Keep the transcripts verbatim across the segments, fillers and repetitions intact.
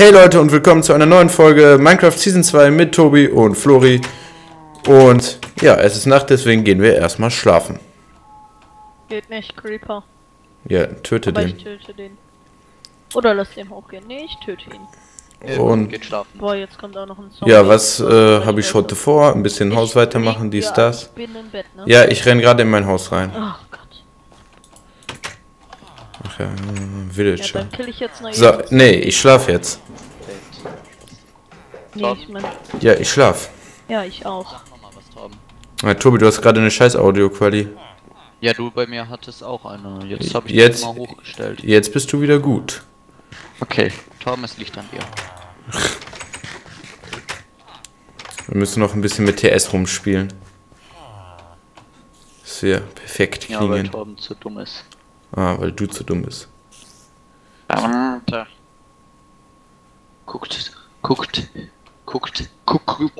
Hey Leute und willkommen zu einer neuen Folge Minecraft Season zwei mit Tobi und Flori. Und ja, es ist Nacht, deswegen gehen wir erstmal schlafen. Geht nicht, Creeper. Ja, töte den. Ich töte den. Oder lass den hochgehen. Nee, ich töte ihn. Und geht schlafen. Boah, jetzt kommt auch noch ein Zombie. Ja, was äh, habe ich heute vor? Ein bisschen Haus weitermachen, dies, das. Ich bin im Bett, ne? Ja, ich renne gerade in mein Haus rein. Ach Gott. Ach ja, äh, Villager. Ja, dann kill ich jetzt noch so, nee, ich schlaf jetzt. Nee, ich mein... Ja, ich schlaf. Ja, ich auch. Ja, Tobi, du hast gerade eine scheiß Audio-Quali. Ja, du bei mir hattest auch eine. Jetzt habe ich jetzt, die mal hochgestellt. Jetzt bist du wieder gut. Okay, Torben, es liegt an dir. Wir müssen noch ein bisschen mit T S rumspielen. Sehr perfekt klingen. Ja, weil Torben zu dumm ist. Ah, weil du zu dumm bist. Guckt, guckt, guckt, guckt.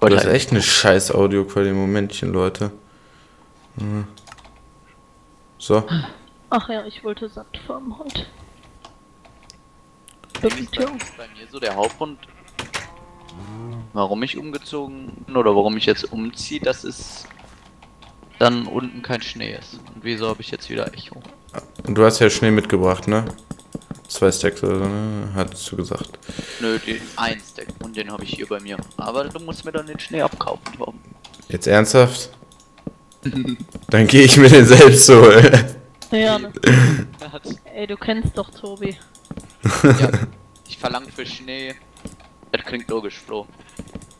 Boah, das ist echt eine scheiß Audio-Qualität. Momentchen, Leute. So. Ach ja, ich wollte Sand farmen heute. Das ist bei mir so der Hauptgrund, warum ich umgezogen bin oder warum ich jetzt umziehe, dass es dann unten kein Schnee ist. Und wieso habe ich jetzt wieder Echo? Und du hast ja Schnee mitgebracht, ne? Zwei Stacks oder so, ne? Hattest du gesagt. Nö, den einen Stack und den habe ich hier bei mir. Aber du musst mir dann den Schnee abkaufen, warum? Jetzt ernsthaft? Dann gehe ich mir den selbst holen. Ja, ne? Ey, du kennst doch Tobi. Ja, ich verlange für Schnee. Das klingt logisch, Flo.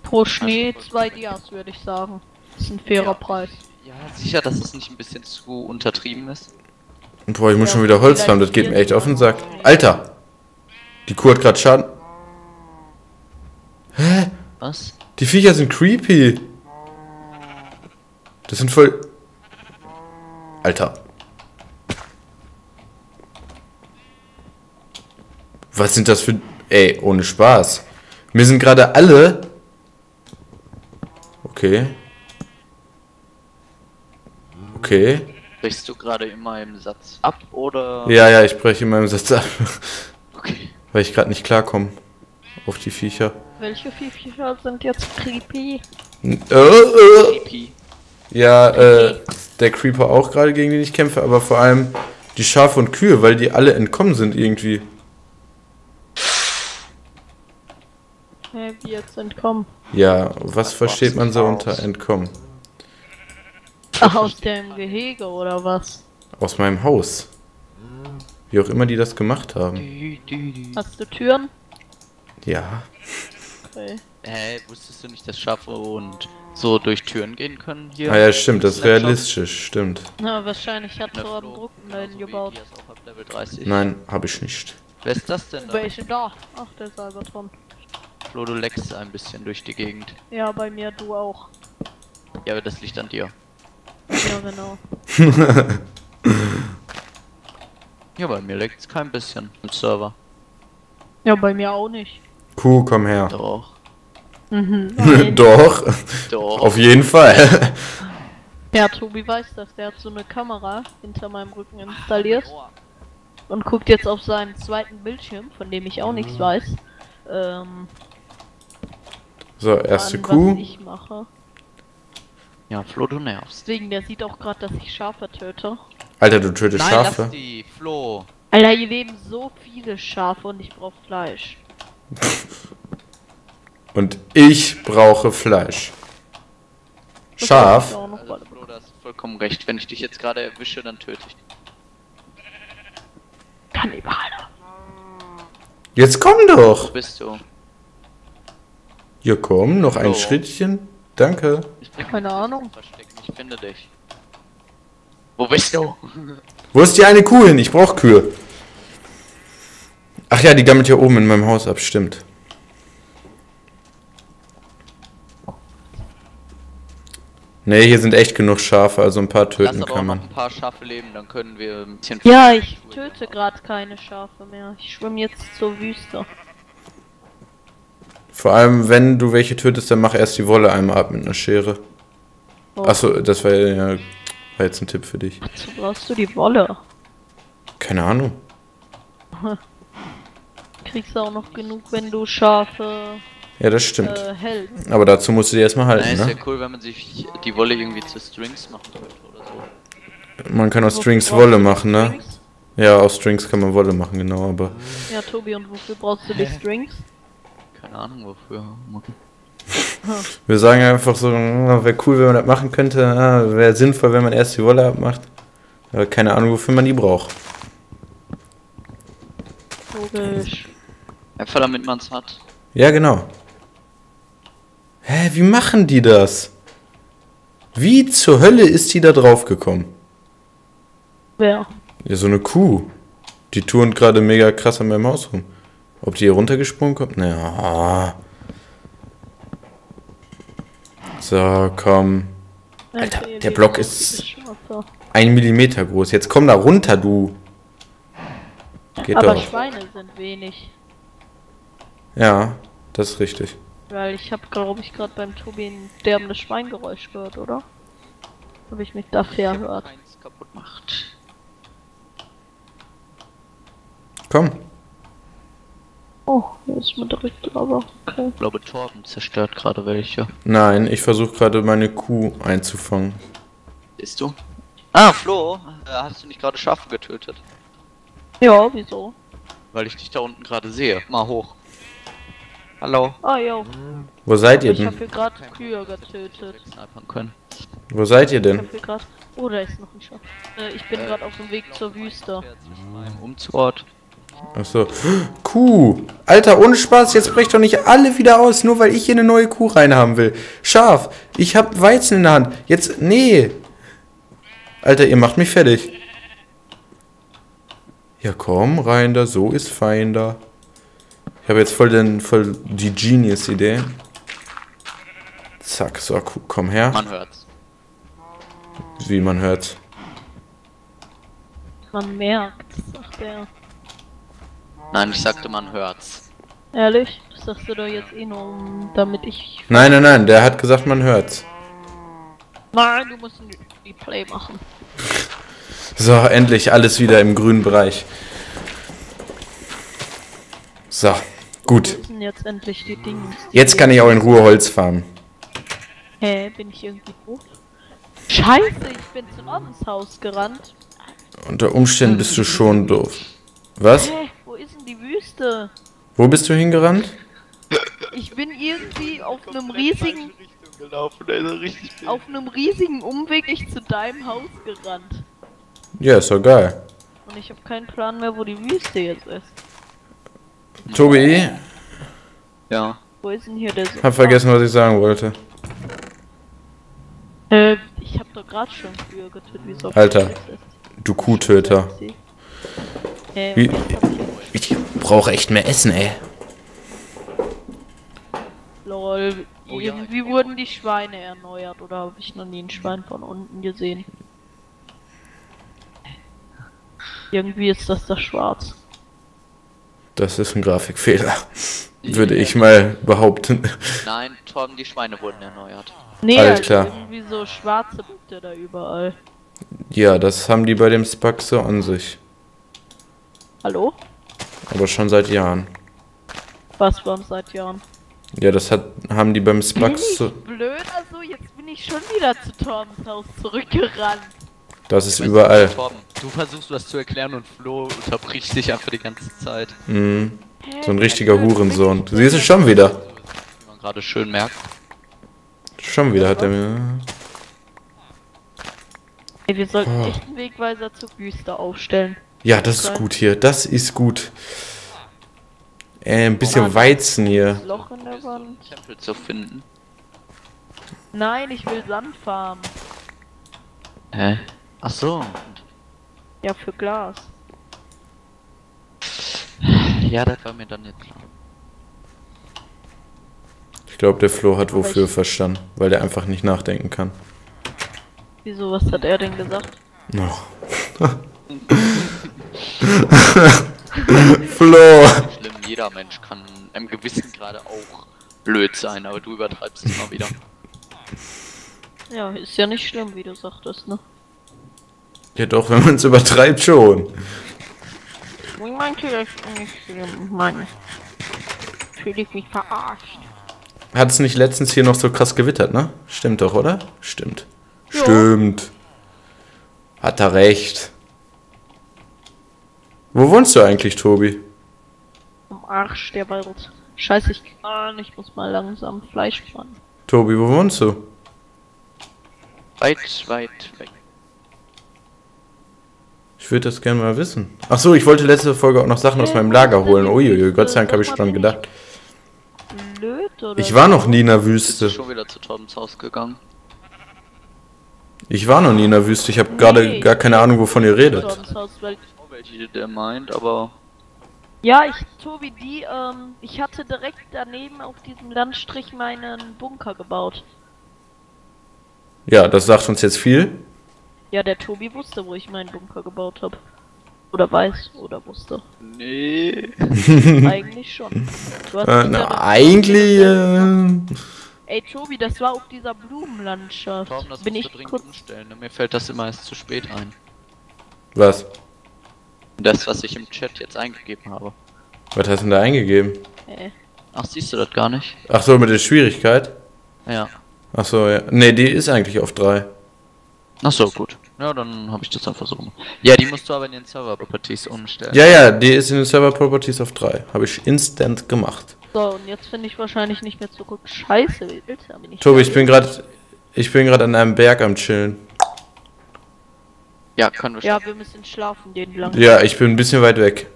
Pro Schnee zwei Dias, würde ich sagen. Das ist ein fairer ja. Preis. Ja, sicher, dass es nicht ein bisschen zu untertrieben ist. Boah, ich muss ja, schon wieder Holz haben, das geht mir echt auf den Sack. Alter! Die Kuh hat gerade Schaden. Hä? Was? Die Viecher sind creepy. Das sind voll... Alter. Was sind das für... Ey, ohne Spaß. Mir sind gerade alle... Okay. Okay. Brichst du gerade in meinem Satz ab, oder... Ja, ja, ich breche in meinem Satz ab. Okay. Weil ich gerade nicht klarkomme. Auf die Viecher. Welche Viecher sind jetzt creepy? Oh, oh. Creepy. Ja, äh, der Creeper auch gerade, gegen den ich kämpfe, aber vor allem die Schafe und Kühe, weil die alle entkommen sind irgendwie. Hä, wie jetzt entkommen? Ja, was versteht man so unter entkommen? Ach, aus dem Gehege oder was? Aus meinem Haus. Wie auch immer die das gemacht haben. Hast du Türen? Ja. Okay. Hä, wusstest du nicht, dass Schafe und so durch Türen gehen können hier? Ah ja, stimmt, das ist realistisch, stimmt. Na, wahrscheinlich hat Thorben Brückenleiden gebaut. Nein, habe ich nicht. Wer ist das denn da? Welche da? Ach, der Salvatron. Flo, du leckst ein bisschen durch die Gegend. Ja, bei mir, du auch. Ja, aber das liegt an dir. Ja, genau. Ja, bei mir leckt's kein bisschen im Server. Ja, bei mir auch nicht. Kuh, komm her. Doch. Mhm, doch. Doch. Auf jeden Fall. Ja, Tobi weiß das. Der hat so eine Kamera hinter meinem Rücken installiert und guckt jetzt auf seinen zweiten Bildschirm, von dem ich auch nichts weiß. Ähm, so, erste Kuh. Was ich mache. Ja, Flo, du nervst. Deswegen, der sieht auch gerade, dass ich Schafe töte. Alter, du tötest Nein, Schafe. Lass die, Flo. Alter, hier leben so viele Schafe und ich brauche Fleisch. Und ich brauche Fleisch. Schaf. Also, Flo, du hast vollkommen recht. Wenn ich dich jetzt gerade erwische, dann töte ich dich. Kannibale. Jetzt komm doch. Wo bist du? Ja, komm, noch ein Schrittchen. Danke. Ich bin keine Ahnung. Ich finde dich. Wo bist du? Wo ist die eine Kuh hin? Ich brauche Kühe. Ach ja, die gammelt hier oben in meinem Haus ab, stimmt. Ne, hier sind echt genug Schafe, also ein paar töten kann man. Lass aber auch ein paar Schafe leben, dann können wir ein bisschen... Ja, ich töte gerade keine Schafe mehr. Ich schwimme jetzt zur Wüste. Vor allem, wenn du welche tötest, dann mach erst die Wolle einmal ab mit einer Schere. Oh. Achso, das war, ja, war jetzt ein Tipp für dich. Wozu brauchst du die Wolle? Keine Ahnung. kriegst du auch noch genug, wenn du Schafe... Ja, das stimmt. Äh, hältst. Aber dazu musst du die erstmal halten, Nein, ne? Ist ja cool, wenn man sich die Wolle irgendwie zu Strings machen sollte oder so. Man kann aus Strings Wolle machen, ne? Strings? Ja, aus Strings kann man Wolle machen, genau, aber... Ja, Tobi, und wofür brauchst du die Strings? Keine Ahnung, wofür. Wir sagen einfach so, wäre cool, wenn man das machen könnte, wäre sinnvoll, wenn man erst die Wolle abmacht. Aber keine Ahnung, wofür man die braucht. Logisch. Einfach damit man es hat. Ja, genau. Hä, wie machen die das? Wie zur Hölle ist die da drauf gekommen? Wer? Ja, so eine Kuh. Die turnt gerade mega krass an meinem Haus rum. Ob die hier runtergesprungen kommt? Naja. So, komm. Alter, der Block ist ein Millimeter groß. Jetzt komm da runter, du. Geht doch. Aber Schweine sind wenig. Ja, das ist richtig. Weil ich habe, glaube ich, gerade beim Tobi ein derbendes Schweingeräusch gehört, oder? Habe ich mich da verhört. Kaputt macht. Komm. Oh, jetzt ist man direkt, aber okay. Ich glaube, Thorben zerstört gerade welche. Nein, ich versuche gerade meine Kuh einzufangen. Bist du? Ah, Flo, hast du nicht gerade Schafe getötet? Ja, wieso? Weil ich dich da unten gerade sehe. Mal hoch. Hallo. Ah, jo. Wo seid aber ihr denn? Ich hab hier gerade Kühe getötet. Wo seid ihr denn? Ich hab hier grad... Oh, da ist noch ein Schaf. Äh, ich bin äh, gerade auf dem Weg zur Wüste. Im Umzugsort. Achso. Kuh! Alter, ohne Spaß, jetzt brecht doch nicht alle wieder aus, nur weil ich hier eine neue Kuh reinhaben will. Schaf, ich hab Weizen in der Hand. Jetzt, nee. Alter, ihr macht mich fertig. Ja, komm, rein da, so ist fein da. Ich habe jetzt voll, den, voll die Genius-Idee. Zack, so, komm her. Man hört's. Wie, man hört's? Man merkt's, sagt der. Nein, ich sagte, man hört's. Ehrlich? Das sagst du doch jetzt eh nur, damit ich... Nein, nein, nein, der hat gesagt, man hört's. Nein, du musst ein Replay machen. So, endlich alles wieder im grünen Bereich. So, gut. Wir müssen jetzt endlich die Dinge... Jetzt kann ich auch in Ruhe Holz farmen. Hä, bin ich irgendwie doof? Scheiße, ich bin zu Norbens Haus gerannt. Unter Umständen bist du schon doof. Was? Hä? Die Wüste. Wo bist du hingerannt? Ich bin irgendwie auf einem riesigen gelaufen, also auf einem riesigen Umweg ich zu deinem Haus gerannt. Ja, ist doch geil. Und ich habe keinen Plan mehr, wo die Wüste jetzt ist. Tobi? Ja. Wo ist denn hier der Sofa? Hab vergessen, was ich sagen wollte. Äh, ich hab doch gerade schon früher getötet, wie es auf Alter, du Kuhtöter. Hey, wie? Ich brauche echt mehr Essen, ey. Lol, irgendwie wurden die Schweine erneuert, oder habe ich noch nie ein Schwein von unten gesehen? Irgendwie ist das das Schwarz. Das ist ein Grafikfehler, würde ich mal behaupten. Nein, Torben, die Schweine wurden erneuert. Nee, Alter. Also irgendwie so schwarze Punkte da überall. Ja, das haben die bei dem Spack so an sich. Hallo? Aber schon seit Jahren. Was waren seit Jahren? Ja, das hat, haben die beim Spax... Bin ich blöd, also jetzt bin ich schon wieder zu Thorbens Haus zurückgerannt. Das ist überall. Du versuchst was zu erklären und Flo unterbricht dich einfach die ganze Zeit. Mhm. So ein richtiger Hurensohn. Du siehst es schon wieder. Wie man gerade schön merkt. Schon wieder hat er mir... Ey, wir sollten echt einen Wegweiser zur Wüste aufstellen. Ja, das ist gut hier. Das ist gut. Äh, ein bisschen Weizen hier. Loch in der Wand. Tempel zu finden. Nein, ich will Sand farmen. Hä? Ach so. Ja, für Glas. Ja, das war mir dann jetzt klar. Ich glaube, der Flo hat wofür verstanden, weil der einfach nicht nachdenken kann. Wieso, was hat er denn gesagt? Noch. Flo! Schlimm, jeder Mensch kann einem gewissen gerade auch blöd sein, aber du übertreibst es mal wieder. Ja, ist ja nicht schlimm, wie du sagtest, ne? Ja doch, wenn man es übertreibt schon. Ich meinte das nicht schlimm, Mann. Fühl ich mich verarscht. Hat es nicht letztens hier noch so krass gewittert, ne? Stimmt doch, oder? Stimmt. Ja. Stimmt. Hat er recht. Wo wohnst du eigentlich, Tobi? Am Arsch der Welt. Scheiße, ich kann. Ich muss mal langsam Fleisch fahren. Tobi, wo wohnst du? Weit, weit weg. Ich würde das gerne mal wissen. Ach so, ich wollte letzte Folge auch noch Sachen aus meinem Lager holen. Uiuiui, Gott sei Dank habe ich schon gedacht. Blöd, oder? Ich war noch nie in der Wüste. Ich bin schon wieder zu Thorbens Haus gegangen. Ich war noch nie in der Wüste. Ich habe gerade gar keine Ahnung, wovon ihr redet. Thorbens Haus, weil ich auch welche, der meint, aber... Ja, ich, Tobi, die, ähm, ich hatte direkt daneben auf diesem Landstrich meinen Bunker gebaut. Ja, das sagt uns jetzt viel. Ja, der Tobi wusste, wo ich meinen Bunker gebaut habe. Oder weiß, oder wusste. Nee. Eigentlich schon. Du hast äh, na, eigentlich... Äh... Ey, Tobi, das war auf dieser Blumenlandschaft. Torben, das bin ich kurz... umstellen. Mir fällt das immer erst zu spät ein. Was? Das, was ich im Chat jetzt eingegeben habe. Was hast du denn da eingegeben? Hey. Ach, siehst du das gar nicht? Ach so, mit der Schwierigkeit? Ja. Ach so, ja. Ne, die ist eigentlich auf drei. Ach so, gut. Ja, dann habe ich das einfach so gemacht. Ja, die musst du aber in den Server-Properties umstellen. Ja, ja, die ist in den Server-Properties auf drei. Habe ich instant gemacht. So, und jetzt finde ich wahrscheinlich nicht mehr zurück. Scheiße, wie willst du aber nicht... Tobi, ich bin gerade... Ich bin gerade an einem Berg am Chillen. Ja, können wir schlafen. Ja, wir müssen schlafen, den lang. Ja, ich bin ein bisschen weit weg.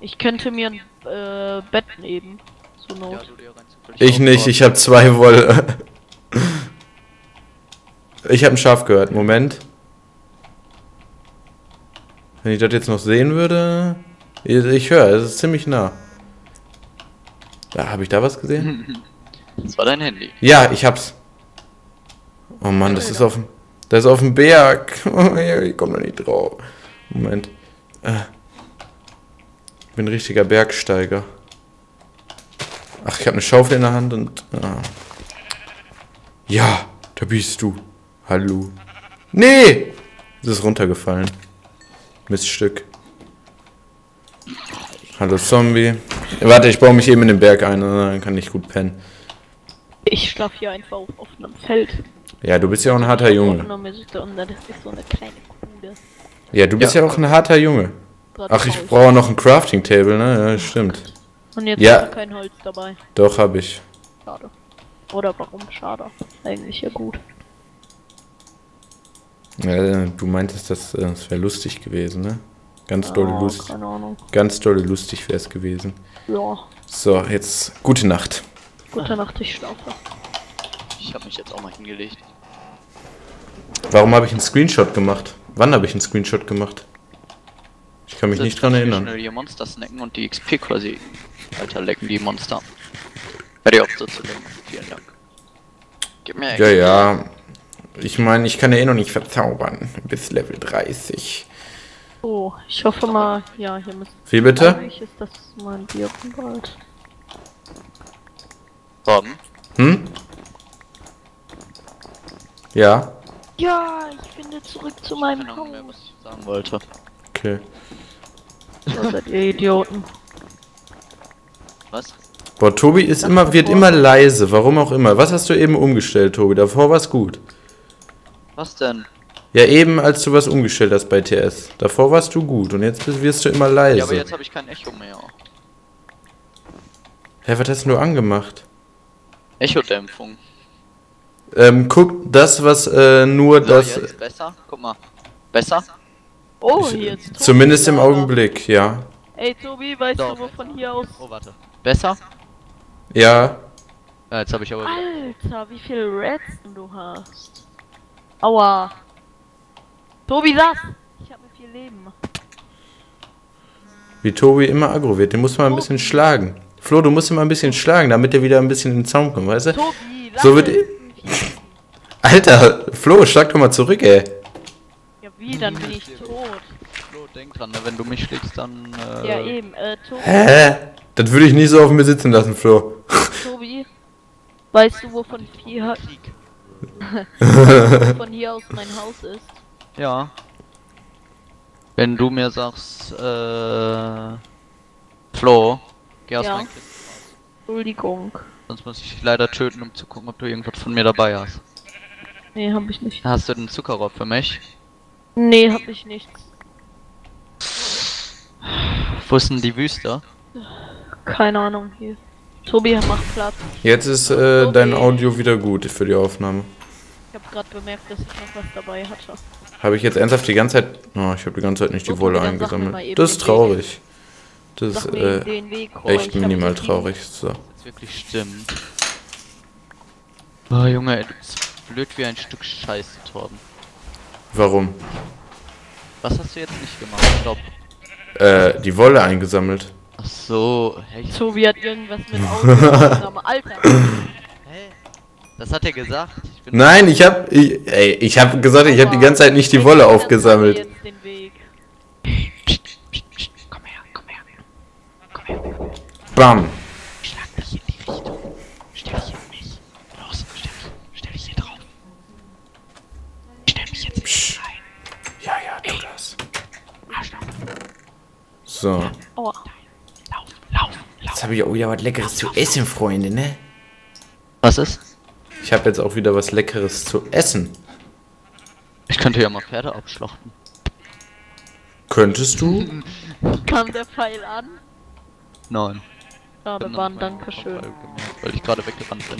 Ich könnte mir ein äh, Bett nehmen. Zur Not. Ja, du, ja, ich nicht, ich habe zwei Wolle. Ich habe ein Schaf gehört, Moment. Wenn ich das jetzt noch sehen würde... Ich höre, es ist ziemlich nah. Ja, habe ich da was gesehen? Das war dein Handy. Ja, ich hab's. Oh Mann, das ist auf dem... Das ist auf dem Berg. Ich komme noch nicht drauf. Moment. Ich bin ein richtiger Bergsteiger. Ach, ich habe eine Schaufel in der Hand und... Ah. Ja, da bist du. Hallo. Nee! Es ist runtergefallen. Miststück. Hallo Zombie. Warte, ich baue mich eben in den Berg ein, dann kann ich gut pennen. Ich schlafe hier einfach auf offenem Feld. Ja, du bist ja auch ein harter Junge. Ja, du bist ja, ja auch ein harter Junge. Ach, ich brauche noch ein Crafting Table, ne? Ja, stimmt. Und jetzt ja. Hast du kein Holz dabei. Doch, habe ich. Schade. Oder warum? Schade. Eigentlich ja gut. Ja, du meintest, das, das wäre lustig gewesen, ne? Ganz dolle ah, lustig. Keine Ahnung. Ganz dolle lustig wäre es gewesen. Ja. So, jetzt gute Nacht. Gute Nacht, ich schlafe. Ich habe mich jetzt auch mal hingelegt. Warum habe ich einen Screenshot gemacht? Wann habe ich einen Screenshot gemacht? Ich kann mich nicht dran erinnern. Schnell die Monster snacken und die X P quasi. Alter, lecken die Monster. Ja, die Option zu lecken. Vielen Dank. Gib mir ja, ja. Ich meine, ich kann ja eh noch nicht verzaubern. Bis Level dreißig. Oh, ich hoffe mal, ja, hier müssen... Wie bitte? Ist das mal ein Bier bald. Torben? Hm? Ja. Ja, ich bin jetzt zurück zu meinem Haus. Ich weiß nicht mehr, was ich sagen wollte. Okay. So seid ihr Idioten. Was? Boah, Tobi ist immer, wird immer leise, warum auch immer. Was hast du eben umgestellt, Tobi? Davor war's gut. Was denn? Ja, eben als du was umgestellt hast bei T S. Davor warst du gut und jetzt wirst du immer leise. Ja, aber jetzt habe ich kein Echo mehr. Hä, was hast denn du angemacht? Echodämpfung. Ähm, guck, das, was, äh, nur so, das... Jetzt besser? Guck mal. Besser? Oh, ich, hier ist zumindest Tobi im Augenblick, ja. Ey, Tobi, weißt so, du, wo von hier aus... Oh, warte. Besser? Ja. Ja, jetzt hab ich aber... Alter, wie viele Redstone du hast. Aua. Tobi, lass! Ich hab mir viel Leben. Wie Tobi immer aggro wird, den muss man ein bisschen schlagen. Flo, du musst ihn mal ein bisschen schlagen, damit er wieder ein bisschen in den Zaun kommt, weißt du? Tobi, lass! So wird... Alter, Flo, schlag doch mal zurück, ey. Ja, wie? Dann bin ich tot. Flo, denk dran, wenn du mich schlägst, dann... Äh ja, eben. Äh, Tobi. Hä? Das würde ich nicht so auf mir sitzen lassen, Flo. Tobi, weißt du, wovon hier hat... von hier aus mein Haus ist? Ja. Wenn du mir sagst, äh... Flo, geh aus ja. meinem Kisten raus. Entschuldigung. Sonst muss ich dich leider töten, um zu gucken, ob du irgendwas von mir dabei hast. Nee, hab ich nicht. Hast du den Zuckerrohr für mich? Nee, hab ich nichts. Wo ist denn die Wüste? Keine Ahnung, hier. Tobi macht Platz. Jetzt ist äh, dein Audio wieder gut für die Aufnahme. Ich hab grad bemerkt, dass ich noch was dabei hatte. Habe ich jetzt ernsthaft die ganze Zeit... Oh, ich habe die ganze Zeit nicht die Wolle eingesammelt. Das ist traurig. Das ist äh, echt minimal traurig. So. Das ist wirklich stimmt. Oh Junge, ey, du bist blöd wie ein Stück Scheiße, Thorben. Warum? Was hast du jetzt nicht gemacht? Stopp. Äh, die Wolle eingesammelt. Ach so, hey. Tobi hat irgendwas mit Augen. Alter. Hey. Das hat er gesagt. Ich bin Nein, ich hab. Ich, ey, ich hab gesagt, ich hab die ganze Zeit nicht die Wolle aufgesammelt. Jetzt den Weg. Psst, psst, psst. Komm her, komm her. Komm her. Bam. Schlag dich in die Richtung. Stell dich in mich. Los, stell dich. Stell dich hier drauf. Stell mich jetzt hier rein. Ja, ja, tu das. Arschloch. So. Oh. Jetzt habe ich auch wieder was Leckeres zu essen, Freunde, ne? Was ist? Ich habe jetzt auch wieder was Leckeres zu essen. Ich könnte ja mal Pferde abschlachten. Könntest du? Kam der Pfeil an? Nein. Schade, waren, danke schön. Weil ich gerade weggerannt bin.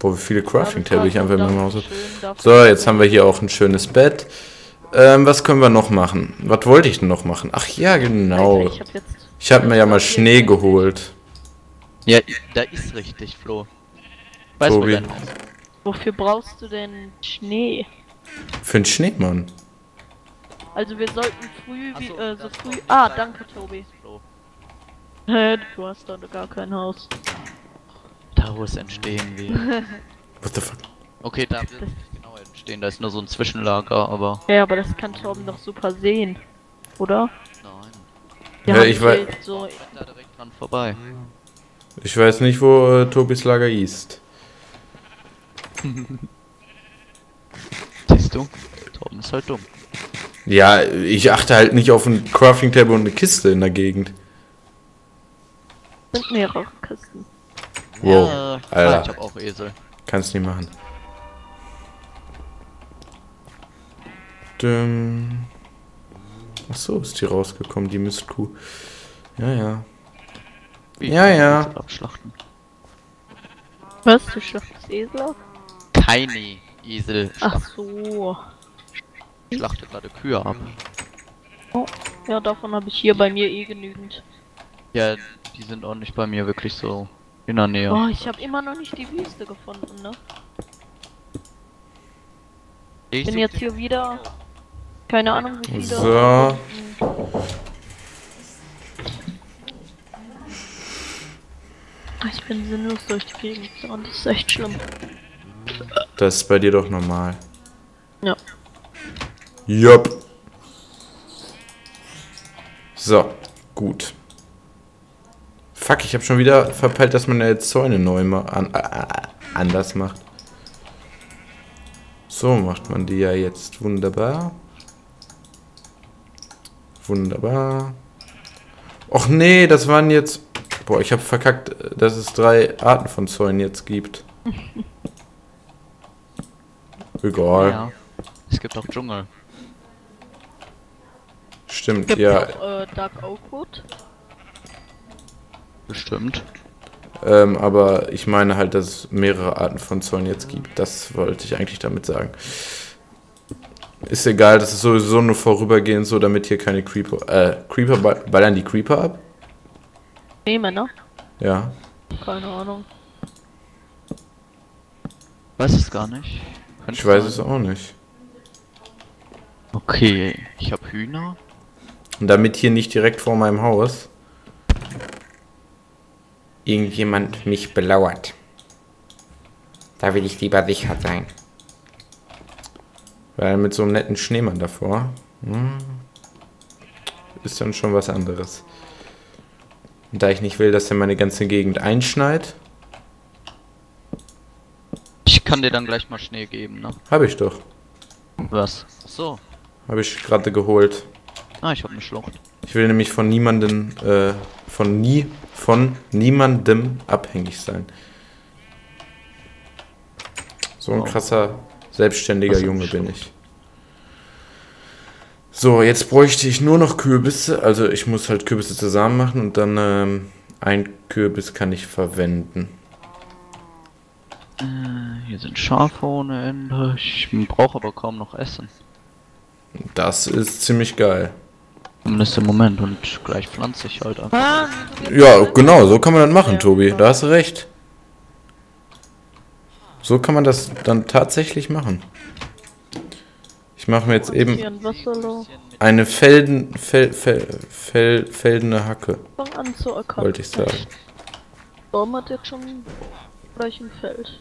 Boah, wie viele Crafting-Tablet ich einfach in meinem Haus habe. So, jetzt haben wir hier auch ein schönes Bett. Ähm, was können wir noch machen? Was wollte ich denn noch machen? Ach ja, genau. Ich habe jetzt... Ich hab mir ja mal Schnee geholt. Ja, da ist richtig, Flo. Weiß Tobi. Wofür brauchst du denn Schnee? Für einen Schneemann. Also wir sollten früh wie, so, äh, so früh... Ah, danke, Tobi. Hä, du hast da gar kein Haus. Daraus entstehen wir. What the fuck? Okay, da wird nicht genau entstehen, da ist nur so ein Zwischenlager, aber... Ja, aber das kann Torben doch super sehen, oder? Nein. Ja, ich weiß. So da direkt dran vorbei. Ich weiß nicht, wo äh, Tobis Lager ist. Siehst du? Torben ist halt dumm. Ja, ich achte halt nicht auf ein Crafting Table und eine Kiste in der Gegend. Sind mehrere Kisten. Wow. Ja, Alter. Ich hab auch Esel. Kannst nicht machen. Düm. Ach so, ist die rausgekommen, die Mistkuh. Ja, ja. Wie ja, ja. Abschlachten. Was? Du schlachtest Esel ab? Keine Esel. Ach so. Ich schlachte gerade Kühe ab. Oh, ja, davon habe ich hier bei mir eh genügend. Ja, die sind auch nicht bei mir wirklich so in der Nähe. Oh, ich habe immer noch nicht die Wüste gefunden, ne? Ich bin jetzt hier wieder... Keine Ahnung, wie viele. So. Ich bin sinnlos durch die Gegend und das ist echt schlimm. Das ist bei dir doch normal. Ja. Jupp. So, gut. Fuck, ich habe schon wieder verpeilt, dass man jetzt Zäune neu mal an, äh, anders macht. So macht man die ja jetzt wunderbar. Wunderbar. Och nee, das waren jetzt... Boah, ich habe verkackt, dass es drei Arten von Zäunen jetzt gibt. Egal. Ja. Es gibt auch Dschungel. Stimmt, gibt ja. Gibt auch äh, Dark Oakwood? Bestimmt. Ähm, aber ich meine halt, dass es mehrere Arten von Zäunen jetzt gibt. Das wollte ich eigentlich damit sagen. Ist egal, das ist sowieso nur vorübergehend so, damit hier keine Creeper... Äh, Creeper ballern die Creeper ab? Schneemann, ne? Ja. Keine Ahnung. Weiß es gar nicht. Könnt ich weiß sein. Es auch nicht. Okay, ich hab Hühner. Und damit hier nicht direkt vor meinem Haus irgendjemand mich belauert. Da will ich lieber sicher sein. Weil mit so einem netten Schneemann davor hm, ist dann schon was anderes. Und da ich nicht will, dass er meine ganze Gegend einschneit. Ich kann dir dann gleich mal Schnee geben, ne? Hab ich doch. Was? So. Habe ich gerade geholt. Ah, ich habe eine Schlucht. Ich will nämlich von niemandem, äh, von nie, von niemandem abhängig sein. So ein wow. krasser, selbstständiger Junge bin ich. So, jetzt bräuchte ich nur noch Kürbisse. Also ich muss halt Kürbisse zusammen machen und dann ähm, ein Kürbis kann ich verwenden. Äh, hier sind Schafe ohne Ende. Ich brauche aber kaum noch Essen. Das ist ziemlich geil. Zumindest im Moment und gleich pflanze ich halt einfach. Ja, genau, so kann man das machen, Tobi. Da hast du recht. So kann man das dann tatsächlich machen. Ich mache mir jetzt eben eine feldende fel, fel, fel, fel, Hacke. Wollte ich sagen. Baum hat jetzt schon gleich ein Feld.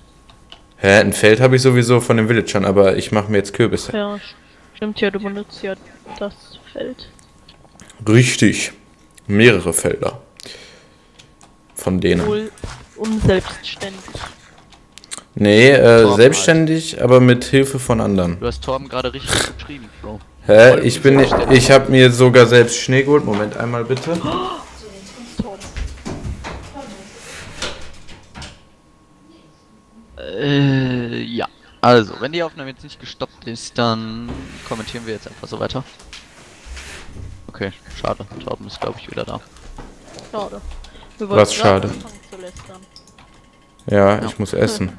Hä, ein Feld habe ich sowieso von den Villagern, aber ich mache mir jetzt Kürbisse. Ja, stimmt ja, du benutzt ja das Feld. Richtig. Mehrere Felder. Von denen. Wohl unselbstständig. Nee, äh, Thorben selbstständig, halt. aber mit Hilfe von anderen. Du hast Thorben gerade richtig geschrieben, Bro. Hä? Ich bin, ich hab mir sogar selbst Schnee geholt. Moment, einmal bitte. Äh, ja. Also, wenn die Aufnahme jetzt nicht gestoppt ist, dann kommentieren wir jetzt einfach so weiter. Okay, schade. Thorben ist, glaube ich, wieder da. Schade. Wir Was schade? Ja, ja, ich muss essen.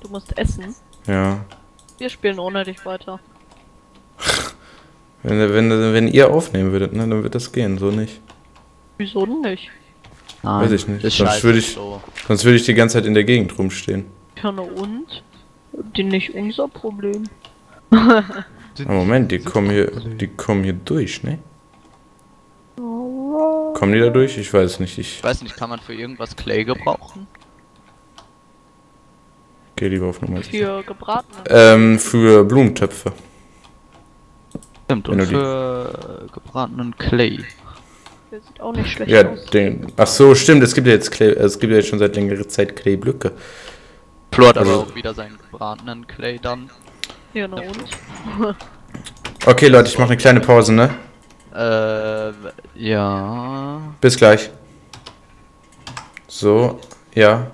Du musst essen? Ja. Wir spielen ohne dich weiter. Wenn, wenn, wenn ihr aufnehmen würdet, ne, dann wird das gehen, so nicht. Wieso denn nicht? Nein, weiß ich nicht. Sonst würde ich, so. sonst würde ich die ganze Zeit in der Gegend rumstehen. Ja, na und? Die nicht unser Problem. Moment, die kommen hier, die kommen hier durch, ne? Kommen die da durch? Ich weiß nicht. Ich, ich weiß nicht, kann man für irgendwas Clay gebrauchen? Geh lieber auf Nummer Für gebratene? Ähm, für Blumentöpfe. Stimmt, und für gebratenen Clay. Der sieht auch nicht schlecht ja, aus. Den, ach so, stimmt, es gibt ja jetzt Clay, es gibt ja jetzt schon seit längerer Zeit Clay-Blöcke. Flo hat aber auch wieder seinen gebratenen Clay dann. Ja, na und? Okay, Leute, ich mache eine kleine Pause, ne? Äh, ja... Bis gleich. So, ja...